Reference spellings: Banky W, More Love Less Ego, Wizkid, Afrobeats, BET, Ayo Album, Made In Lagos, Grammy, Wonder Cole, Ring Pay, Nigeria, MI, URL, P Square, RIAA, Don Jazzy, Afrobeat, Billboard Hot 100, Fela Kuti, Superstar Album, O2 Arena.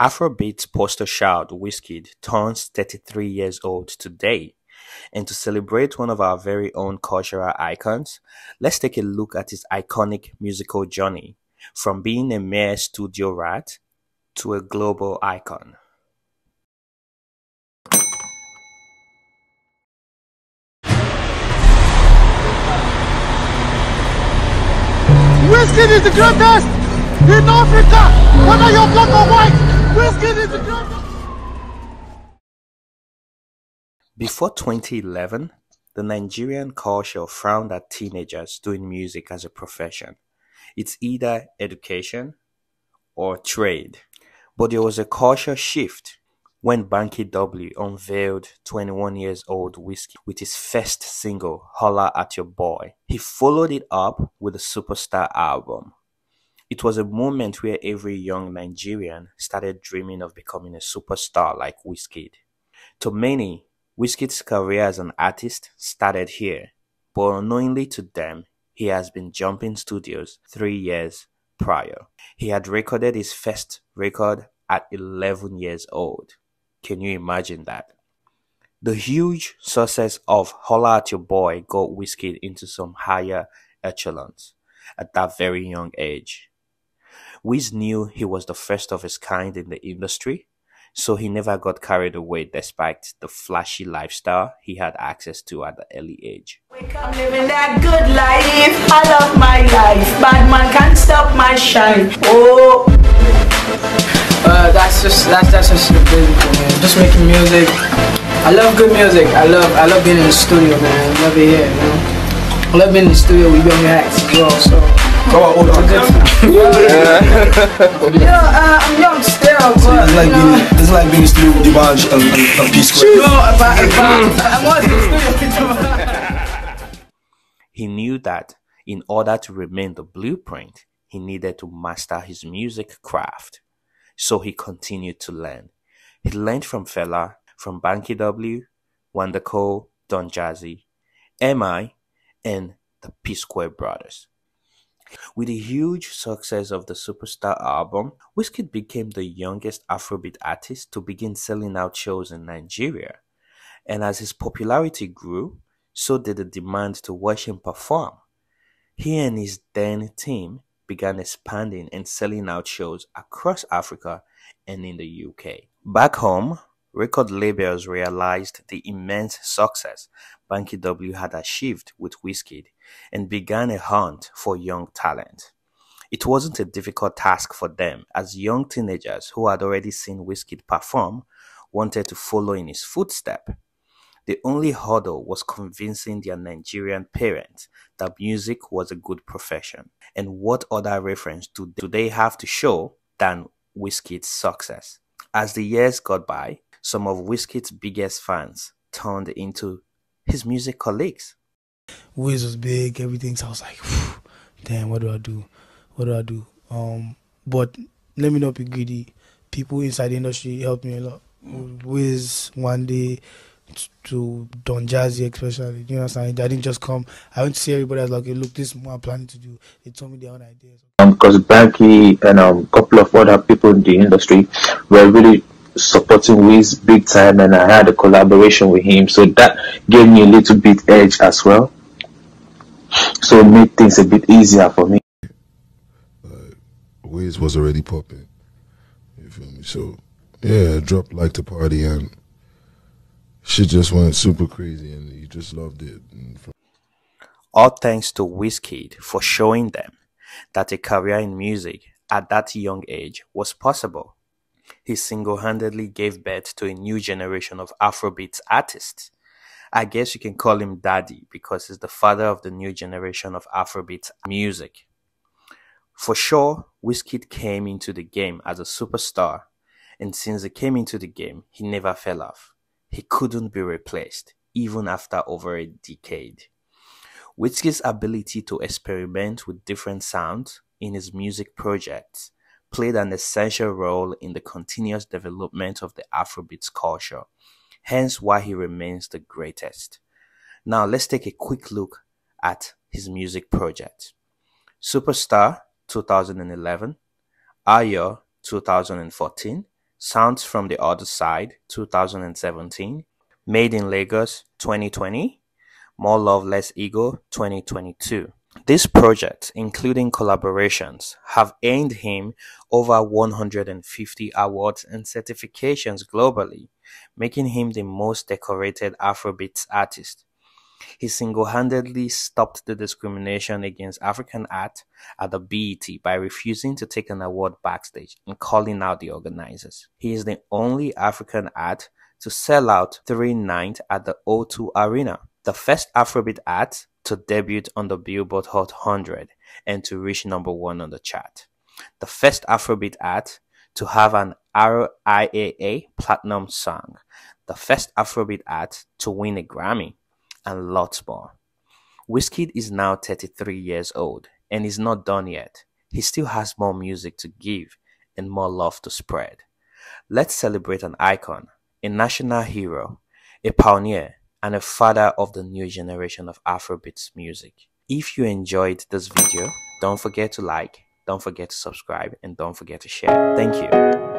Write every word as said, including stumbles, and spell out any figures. Afrobeat poster child Wizkid turns thirty-three years old today, and to celebrate one of our very own cultural icons, let's take a look at his iconic musical journey, from being a mere studio rat to a global icon. Wizkid is the greatest in Africa, whether you're black or white. Before twenty eleven, the Nigerian culture frowned at teenagers doing music as a profession. It's either education or trade. But there was a culture shift when Banky W unveiled twenty-one years old Wizkid with his first single, Holla at Your Boy. He followed it up with the Superstar album. It was a moment where every young Nigerian started dreaming of becoming a superstar like Wizkid. To many, Wizkid's career as an artist started here, but unknowingly to them, he has been jumping studios three years prior. He had recorded his first record at eleven years old. Can you imagine that? The huge success of Holla at Your Boy got Wizkid into some higher echelons at that very young age. Wiz knew he was the first of his kind in the industry, so he never got carried away despite the flashy lifestyle he had access to at the early age. Wake up, living that good life. I love my life. Bad man can't stop my shine. Oh, uh, that's just that's that's just the business, man. Just making music. I love good music. I love I love being in the studio, man. I love it here, you know. I love being in the studio with young acts as well, so. Oh, oh, oh, yeah. Yeah, uh, I'm young still, but, so it's like, you know, being, it's like being in studio with Dimanche and, and, and P Square. No, if I, if I, I was in studio with Dimanche. He knew that in order to remain the blueprint, he needed to master his music craft. So he continued to learn. He learned from Fela, from Banky W, Wonder Cole, Don Jazzy, M I, and the P Square brothers. With the huge success of the Superstar album, Wizkid became the youngest Afrobeat artist to begin selling out shows in Nigeria. And as his popularity grew, so did the demand to watch him perform. He and his then team began expanding and selling out shows across Africa and in the U K. Back home, record labels realized the immense success Banky W had achieved with Wizkid and began a hunt for young talent. It wasn't a difficult task for them, as young teenagers who had already seen Wizkid perform wanted to follow in his footsteps. The only hurdle was convincing their Nigerian parents that music was a good profession. And what other reference do they have to show than Wizkid's success? As the years got by, some of Wizkid's biggest fans turned into his music colleagues. Wiz was big, everything, so I was like, damn, what do I do? What do I do? Um, but let me not be greedy. People inside the industry helped me a lot. Wiz, one day, to Don Jazzy especially, you know what I'm saying? I didn't just come. I went to see everybody. I was like, hey, look, this is what I'm planning to do. They told me their own ideas. Um, because Banky and um, a couple of other people in the industry were really supporting Wiz big time, and I had a collaboration with him, so that gave me a little bit edge as well, so it made things a bit easier for me. uh, Wiz was already popping, you feel me? So yeah, I dropped like the party and she just went super crazy and he just loved it. All thanks to Wizkid for showing them that a career in music at that young age was possible. He single-handedly gave birth to a new generation of Afrobeat artists. I guess you can call him Daddy because he's the father of the new generation of Afrobeat music. For sure, Wizkid came into the game as a superstar, and since he came into the game, he never fell off. He couldn't be replaced, even after over a decade. Wizkid's ability to experiment with different sounds in his music projects played an essential role in the continuous development of the Afrobeats culture, hence why he remains the greatest. Now let's take a quick look at his music project. Superstar, twenty eleven, Ayo, twenty fourteen, Sounds from the Other Side, twenty seventeen, Made in Lagos, twenty twenty, More Love Less Ego, twenty twenty-two. These projects, including collaborations, have earned him over one hundred fifty awards and certifications globally, making him the most decorated Afrobeats artist. He single-handedly stopped the discrimination against African art at the B E T by refusing to take an award backstage and calling out the organizers. He is the only African art to sell out three nights at the O two Arena, the first Afrobeat art to debut on the Billboard Hot one hundred and to reach number one on the chart, the first Afrobeat art to have an R I A A platinum song, the first Afrobeat art to win a Grammy, and lots more. Wizkid is now thirty-three years old and is not done yet. He still has more music to give and more love to spread. Let's celebrate an icon, a national hero, a pioneer, and a father of the new generation of Afrobeats music. If you enjoyed this video, don't forget to like, don't forget to subscribe, and don't forget to share. Thank you.